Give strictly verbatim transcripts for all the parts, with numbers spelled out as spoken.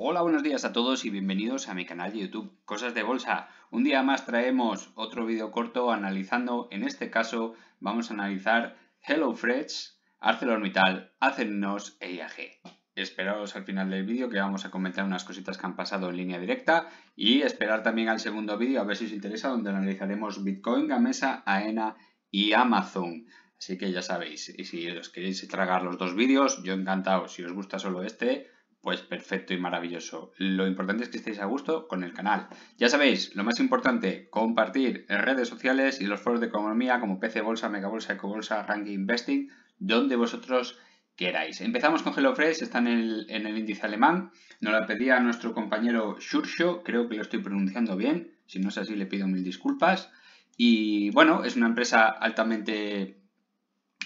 Hola, buenos días a todos y bienvenidos a mi canal de YouTube Cosas de Bolsa. Un día más traemos otro vídeo corto analizando, en este caso vamos a analizar HelloFresh, ArcelorMittal, Acerinox e I A G. Esperaos al final del vídeo que vamos a comentar unas cositas que han pasado en línea directa y esperar también al segundo vídeo a ver si os interesa, donde analizaremos Bitcoin, Gamesa, Aena y Amazon. Así que ya sabéis, y si os queréis tragar los dos vídeos, yo encantado. Si os gusta solo este, pues perfecto y maravilloso. Lo importante es que estéis a gusto con el canal. Ya sabéis, lo más importante, compartir en redes sociales y los foros de economía como PCbolsa, Megabolsa, Ecobolsa, Ranking Investing, donde vosotros queráis. Empezamos con HelloFresh, está en el, en el índice alemán. Nos la pedía nuestro compañero Schurcho, creo que lo estoy pronunciando bien. Si no es así, le pido mil disculpas. Y bueno, es una empresa altamente...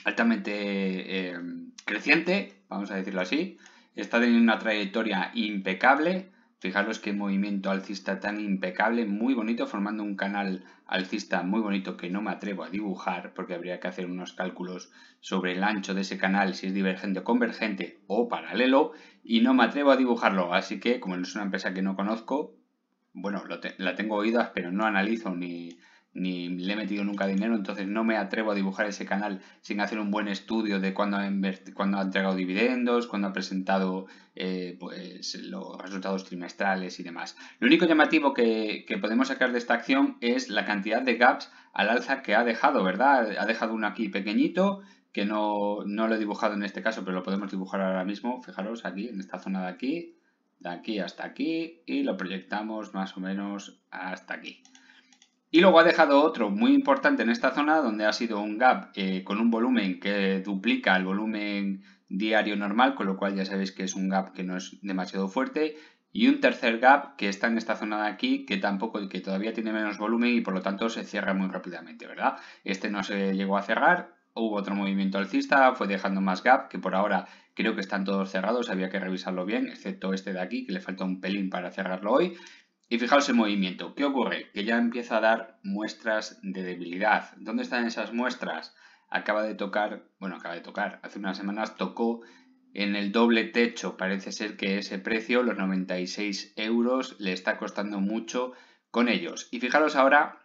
altamente eh, creciente, vamos a decirlo así. Está teniendo una trayectoria impecable. Fijaros qué movimiento alcista tan impecable, muy bonito, formando un canal alcista muy bonito que no me atrevo a dibujar porque habría que hacer unos cálculos sobre el ancho de ese canal, si es divergente o convergente o paralelo, y no me atrevo a dibujarlo. Así que, como no es una empresa que no conozco, bueno, lo te- la tengo oídas, pero no analizo ni... ni le he metido nunca dinero, entonces no me atrevo a dibujar ese canal sin hacer un buen estudio de cuándo ha, cuándo ha entregado dividendos, cuándo ha presentado eh, pues, los resultados trimestrales y demás. Lo único llamativo que, que podemos sacar de esta acción es la cantidad de gaps al alza que ha dejado, ¿verdad? Ha dejado uno aquí pequeñito, que no, no lo he dibujado en este caso, pero lo podemos dibujar ahora mismo. Fijaros aquí, en esta zona de aquí, de aquí hasta aquí, y lo proyectamos más o menos hasta aquí. Y luego ha dejado otro muy importante en esta zona, donde ha sido un gap eh, con un volumen que duplica el volumen diario normal, con lo cual ya sabéis que es un gap que no es demasiado fuerte. Y un tercer gap que está en esta zona de aquí, que tampoco, que todavía tiene menos volumen y por lo tanto se cierra muy rápidamente, ¿verdad? Este no se llegó a cerrar, hubo otro movimiento alcista, fue dejando más gap, que por ahora creo que están todos cerrados, había que revisarlo bien, excepto este de aquí, que le falta un pelín para cerrarlo hoy. Y fijaos el movimiento. ¿Qué ocurre? Que ya empieza a dar muestras de debilidad. ¿Dónde están esas muestras? Acaba de tocar, bueno, acaba de tocar, hace unas semanas tocó en el doble techo. Parece ser que ese precio, los noventa y seis euros, le está costando mucho con ellos. Y fijaros ahora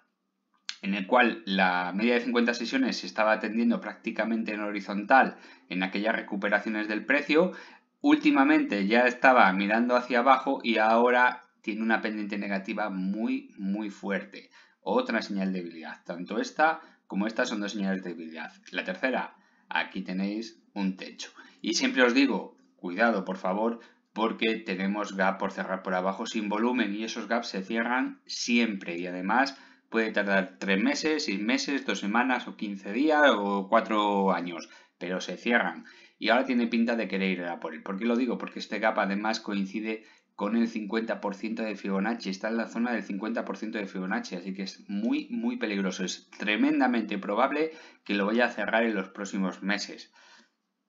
en el cual la media de cincuenta sesiones se estaba tendiendo prácticamente en horizontal en aquellas recuperaciones del precio. Últimamente ya estaba mirando hacia abajo y ahora tiene una pendiente negativa muy, muy fuerte. Otra señal de debilidad. Tanto esta como esta son dos señales de debilidad. La tercera, aquí tenéis un techo. Y siempre os digo, cuidado por favor, porque tenemos gap por cerrar por abajo sin volumen y esos gaps se cierran siempre. Y además puede tardar tres meses, seis meses, dos semanas o quince días o cuatro años. Pero se cierran. Y ahora tiene pinta de querer ir a por él. ¿Por qué lo digo? Porque este gap además coincide con el cincuenta por ciento de Fibonacci, está en la zona del cincuenta por ciento de Fibonacci, así que es muy, muy peligroso. Es tremendamente probable que lo vaya a cerrar en los próximos meses.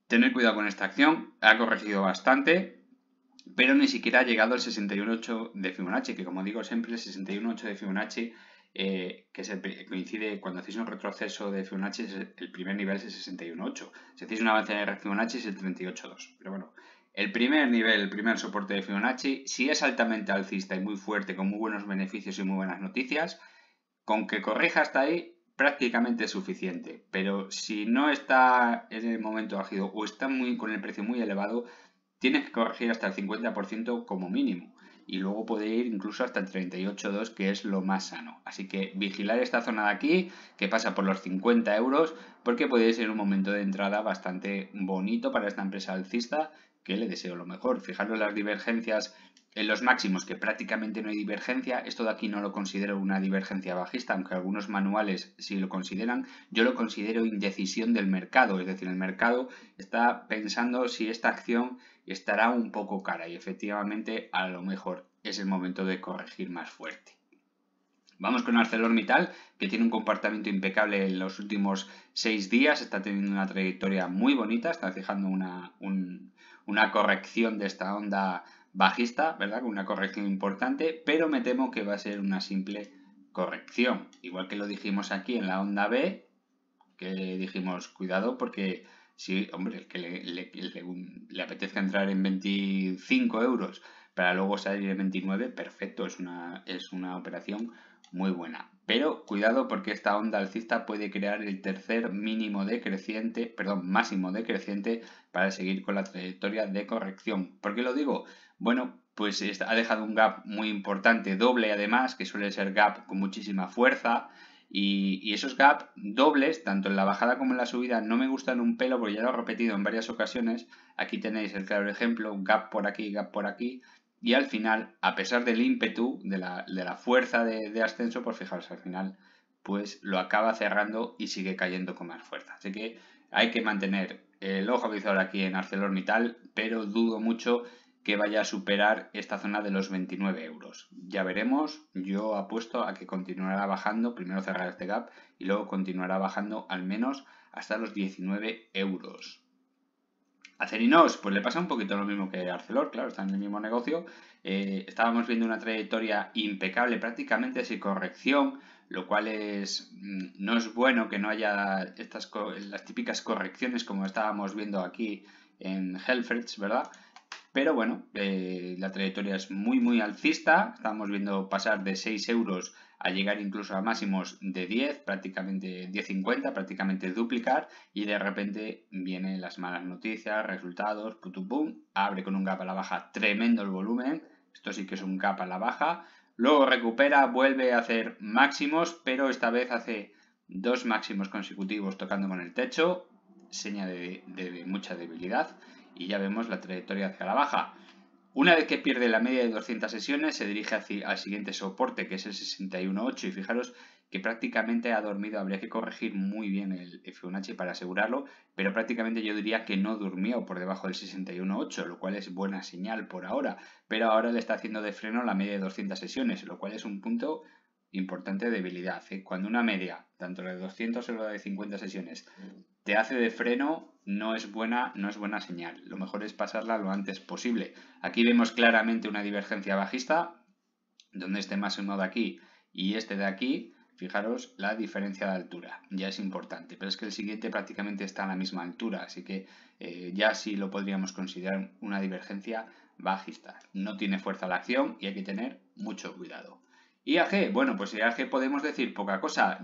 Tener cuidado con esta acción, ha corregido bastante, pero ni siquiera ha llegado al sesenta y uno coma ocho de Fibonacci, que como digo siempre el sesenta y uno coma ocho de Fibonacci, eh, que se coincide cuando hacéis un retroceso de Fibonacci, el primer nivel es el sesenta y uno coma ocho. Si hacéis un avance de Fibonacci es el treinta y ocho coma dos, pero bueno. El primer nivel, el primer soporte de Fibonacci, si es altamente alcista y muy fuerte, con muy buenos beneficios y muy buenas noticias, con que corrija hasta ahí prácticamente es suficiente. Pero si no está en el momento álgido o está muy, con el precio muy elevado, tienes que corregir hasta el cincuenta por ciento como mínimo. Y luego puede ir incluso hasta el treinta y ocho coma dos, que es lo más sano. Así que vigilar esta zona de aquí, que pasa por los cincuenta euros, porque puede ser un momento de entrada bastante bonito para esta empresa alcista, que le deseo lo mejor. Fijaros las divergencias en los máximos, que prácticamente no hay divergencia. Esto de aquí no lo considero una divergencia bajista, aunque algunos manuales sí lo consideran. Yo lo considero indecisión del mercado, es decir, el mercado está pensando si esta acción estará un poco cara y efectivamente a lo mejor es el momento de corregir más fuerte. Vamos con ArcelorMittal, que tiene un comportamiento impecable en los últimos seis días. Está teniendo una trayectoria muy bonita, está fijando una, un, una corrección de esta onda bajista, ¿verdad? Con una corrección importante, pero me temo que va a ser una simple corrección. Igual que lo dijimos aquí en la onda B, que dijimos cuidado porque sí, hombre, que le, le, le, le, le apetezca entrar en veinticinco euros. para luego salir en veintinueve, perfecto, es una, es una operación muy buena. Pero cuidado porque esta onda alcista puede crear el tercer mínimo decreciente, perdón, máximo decreciente para seguir con la trayectoria de corrección. ¿Por qué lo digo? Bueno, pues ha dejado un gap muy importante, doble además, que suele ser gap con muchísima fuerza. Y, y esos gaps dobles, tanto en la bajada como en la subida, no me gustan un pelo porque ya lo he repetido en varias ocasiones. Aquí tenéis el claro ejemplo, un gap por aquí, gap por aquí. Y al final, a pesar del ímpetu, de la, de la fuerza de, de ascenso, pues fijaos, al final pues lo acaba cerrando y sigue cayendo con más fuerza. Así que hay que mantener el ojo avizor aquí en ArcelorMittal, pero dudo mucho que vaya a superar esta zona de los veintinueve euros. Ya veremos, yo apuesto a que continuará bajando, primero cerrar este gap y luego continuará bajando al menos hasta los diecinueve euros. Acerinox, pues le pasa un poquito lo mismo que Arcelor, claro, está en el mismo negocio. Eh, estábamos viendo una trayectoria impecable, prácticamente sin corrección, lo cual es no es bueno que no haya estas las típicas correcciones como estábamos viendo aquí en HelloFresh, ¿verdad? Pero bueno, eh, la trayectoria es muy muy alcista, estamos viendo pasar de seis euros a llegar incluso a máximos de diez, prácticamente diez cincuenta, prácticamente duplicar, y de repente vienen las malas noticias, resultados, putum pum, abre con un gap a la baja, tremendo el volumen, esto sí que es un gap a la baja, luego recupera, vuelve a hacer máximos, pero esta vez hace dos máximos consecutivos tocando con el techo, señal de, de, de mucha debilidad. Y ya vemos la trayectoria hacia la baja. Una vez que pierde la media de doscientas sesiones se dirige hacia al siguiente soporte que es el sesenta y uno coma ocho y fijaros que prácticamente ha dormido, habría que corregir muy bien el Fibonacci para asegurarlo, pero prácticamente yo diría que no durmió por debajo del sesenta y uno coma ocho, lo cual es buena señal por ahora, pero ahora le está haciendo de freno la media de doscientas sesiones, lo cual es un punto importante de debilidad, ¿eh? Cuando una media, tanto la de doscientas como la de cincuenta sesiones, te hace de freno, no es buena, no es buena señal. Lo mejor es pasarla lo antes posible. Aquí vemos claramente una divergencia bajista, donde este máximo de aquí y este de aquí, fijaros la diferencia de altura, ya es importante, pero es que el siguiente prácticamente está a la misma altura, así que eh, ya sí lo podríamos considerar una divergencia bajista. No tiene fuerza la acción y hay que tener mucho cuidado. I A G, bueno, pues I A G podemos decir poca cosa,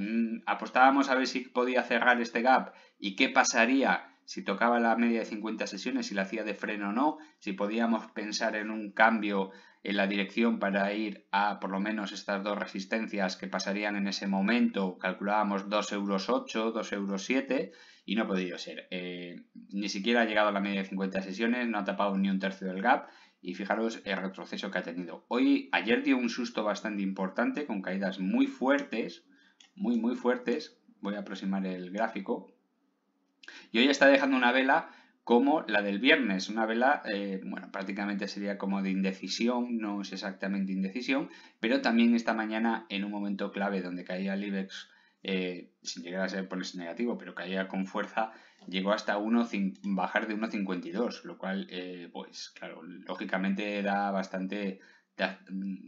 apostábamos a ver si podía cerrar este gap y qué pasaría si tocaba la media de cincuenta sesiones, si la hacía de freno o no, si podíamos pensar en un cambio en la dirección para ir a por lo menos estas dos resistencias que pasarían en ese momento, calculábamos dos euros ocho, dos euros siete y no ha podido ser, eh, ni siquiera ha llegado a la media de cincuenta sesiones, no ha tapado ni un tercio del gap. Y fijaros el retroceso que ha tenido. Hoy, ayer dio un susto bastante importante con caídas muy fuertes, muy muy fuertes. Voy a aproximar el gráfico. Y hoy está dejando una vela como la del viernes. Una vela, eh, bueno, prácticamente sería como de indecisión, no es exactamente indecisión. Pero también esta mañana en un momento clave donde caía el IBEX, eh, sin llegar a ser ponerse negativo, pero caía con fuerza. Llegó hasta uno, bajar de uno cincuenta y dos, lo cual, eh, pues claro, lógicamente da bastante, da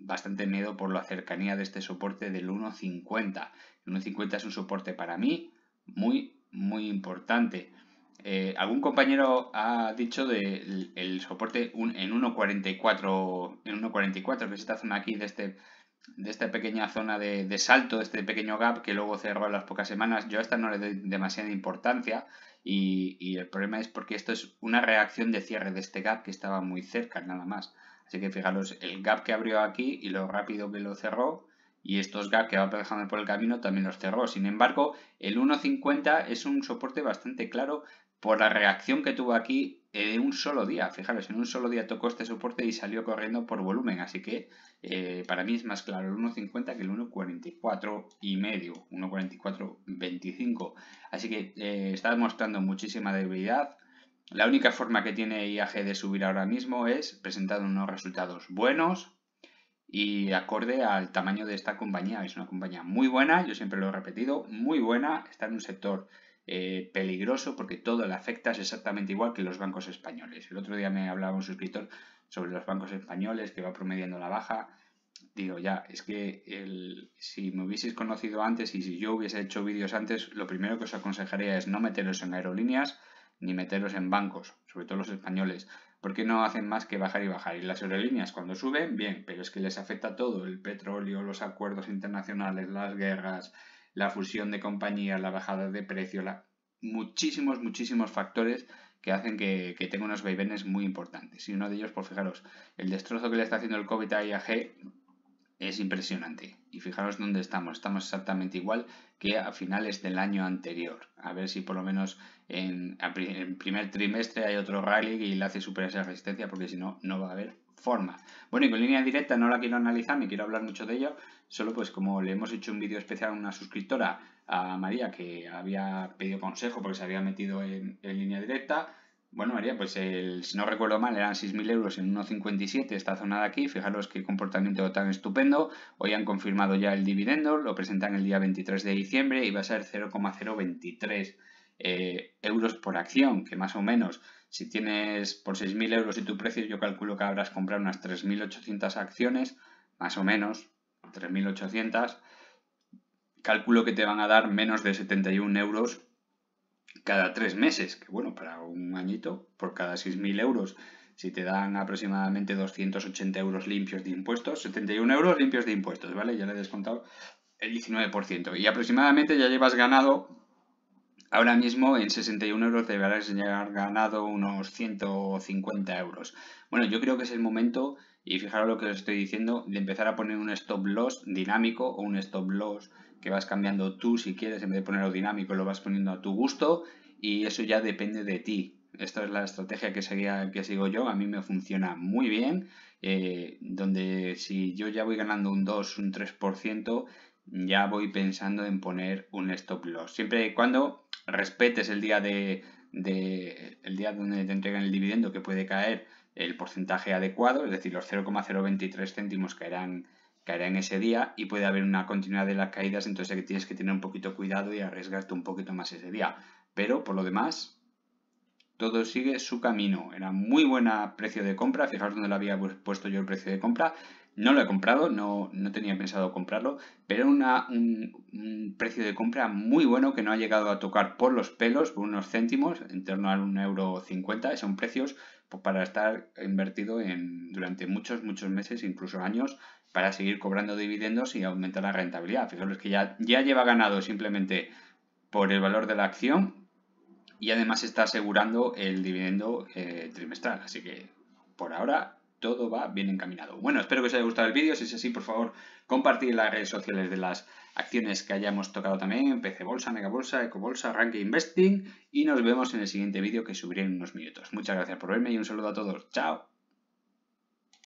bastante miedo por la cercanía de este soporte del uno cincuenta. El uno cincuenta es un soporte para mí muy, muy importante. Eh, algún compañero ha dicho del el soporte un, en uno cuarenta y cuatro, en uno cuarenta y cuatro, que es esta zona aquí de este... de esta pequeña zona de, de salto, este pequeño gap que luego cerró a las pocas semanas. Yo a esta no le doy demasiada importancia y, y el problema es porque esto es una reacción de cierre de este gap que estaba muy cerca, nada más. Así que fijaros, el gap que abrió aquí y lo rápido que lo cerró y estos gaps que va dejando por el camino también los cerró. Sin embargo, el uno cincuenta es un soporte bastante claro por la reacción que tuvo aquí en un solo día. Fijaros, en un solo día tocó este soporte y salió corriendo por volumen, así que eh, para mí es más claro el uno cincuenta que el uno cuarenta y cuatro y medio, uno cuarenta y cuatro veinticinco, así que eh, está demostrando muchísima debilidad. La única forma que tiene I A G de subir ahora mismo es presentar unos resultados buenos y acorde al tamaño de esta compañía. Es una compañía muy buena, yo siempre lo he repetido, muy buena, está en un sector Eh, peligroso porque todo le afecta, es exactamente igual que los bancos españoles. El otro día me hablaba un suscriptor sobre los bancos españoles que va promediando la baja. Digo, ya, es que el, si me hubieseis conocido antes y si yo hubiese hecho vídeos antes, lo primero que os aconsejaría es no meteros en aerolíneas ni meteros en bancos, sobre todo los españoles. porque no hacen más que bajar y bajar. Y las aerolíneas cuando suben, bien, pero es que les afecta todo, el petróleo, los acuerdos internacionales, las guerras, la fusión de compañías, la bajada de precio, la... muchísimos, muchísimos factores que hacen que, que tenga unos vaivenes muy importantes. Y uno de ellos, pues fijaros, el destrozo que le está haciendo el COVID a I A G es impresionante. Y fijaros dónde estamos, estamos exactamente igual que a finales del año anterior. A ver si por lo menos en el primer trimestre hay otro rally y le hace superar esa resistencia, porque si no, no va a haber forma. Bueno, y con línea directa no la quiero analizar ni quiero hablar mucho de ello, solo pues como le hemos hecho un vídeo especial a una suscriptora, a María, que había pedido consejo porque se había metido en, en línea directa. Bueno, María, pues el, si no recuerdo mal eran seis mil euros en uno cincuenta y siete esta zona de aquí. Fijaros qué comportamiento tan estupendo. Hoy han confirmado ya el dividendo, lo presentan el día veintitrés de diciembre y va a ser cero coma cero veintitrés eh, euros por acción, que más o menos... Si tienes por seis mil euros y tu precio, yo calculo que habrás comprado unas tres mil ochocientas acciones, más o menos, tres mil ochocientas. Calculo que te van a dar menos de setenta y un euros cada tres meses, que bueno, para un añito, por cada seis mil euros, si te dan aproximadamente doscientos ochenta euros limpios de impuestos, setenta y un euros limpios de impuestos, ¿vale? Ya le he descontado el diecinueve por ciento y aproximadamente ya llevas ganado... Ahora mismo en sesenta y un euros deberás llegar ganado unos ciento cincuenta euros. Bueno, yo creo que es el momento, y fijaros lo que os estoy diciendo, de empezar a poner un stop loss dinámico o un stop loss que vas cambiando tú si quieres, en vez de ponerlo dinámico lo vas poniendo a tu gusto y eso ya depende de ti. Esta es la estrategia que, seguía, que sigo yo, a mí me funciona muy bien, eh, donde si yo ya voy ganando un dos, un tres por ciento, ya voy pensando en poner un stop loss, siempre y cuando... respetes el día de, de el día donde te entregan el dividendo, que puede caer el porcentaje adecuado, es decir, los cero coma cero veintitrés céntimos caerán, caerán ese día y puede haber una continuidad de las caídas, entonces tienes que tener un poquito cuidado y arriesgarte un poquito más ese día. Pero por lo demás, todo sigue su camino. Era muy buen precio de compra, fijaros dónde lo había puesto yo el precio de compra. No lo he comprado, no, no tenía pensado comprarlo, pero una, un, un precio de compra muy bueno que no ha llegado a tocar por los pelos, por unos céntimos, en torno a un euro cincuenta. Son precios pues, para estar invertido en, durante muchos, muchos meses, incluso años, para seguir cobrando dividendos y aumentar la rentabilidad. Fijaros que ya, ya lleva ganado simplemente por el valor de la acción y además está asegurando el dividendo eh, trimestral. Así que por ahora... todo va bien encaminado. Bueno, espero que os haya gustado el vídeo. Si es así, por favor, compartid las redes sociales de las acciones que hayamos tocado también. PCbolsa, Megabolsa, Ecobolsa, Ranking Investing. Y nos vemos en el siguiente vídeo que subiré en unos minutos. Muchas gracias por verme y un saludo a todos. ¡Chao!